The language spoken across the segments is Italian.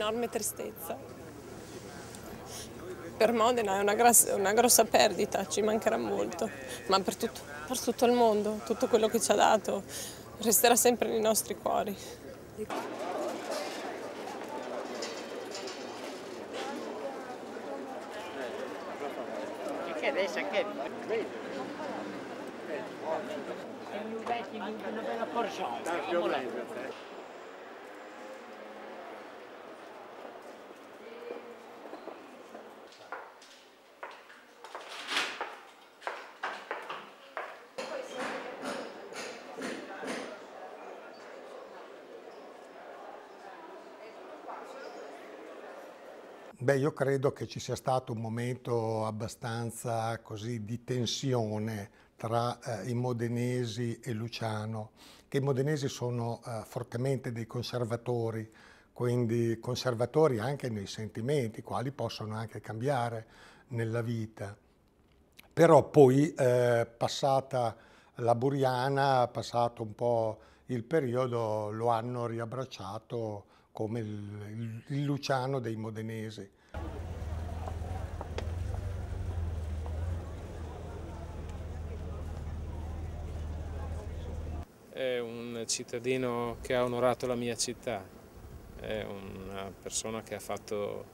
enorme tristezza. Per Modena è una grossa perdita, ci mancherà molto, ma per tutto il mondo, tutto quello che ci ha dato, resterà sempre nei nostri cuori. Beh, io credo che ci sia stato un momento abbastanza così di tensione tra i modenesi e Luciano, che i modenesi sono fortemente dei conservatori, quindi conservatori anche nei sentimenti, quali possono anche cambiare nella vita. Però poi, passata la buriana, passato un po' il periodo, lo hanno riabbracciato come il Luciano dei modenesi. È un cittadino che ha onorato la mia città, è una persona che ha fatto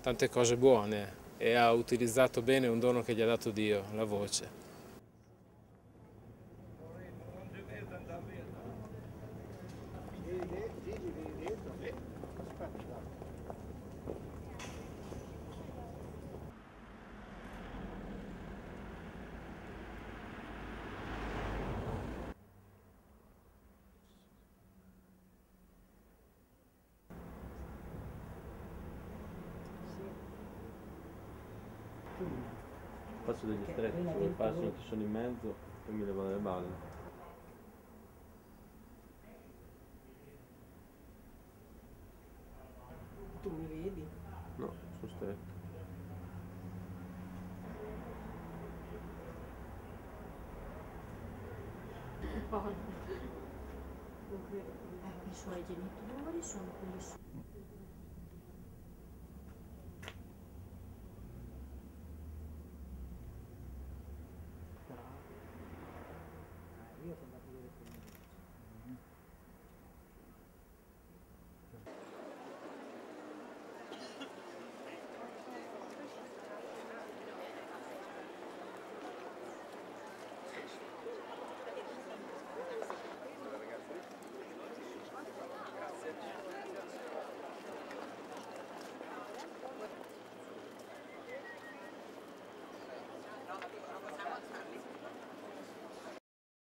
tante cose buone e ha utilizzato bene un dono che gli ha dato Dio, la voce. Faccio degli stretch, dove passo, non ti sono in mezzo e mi levo dalle balle. Tu mi vedi? No, sono stretto. I suoi genitori sono quelli suoi.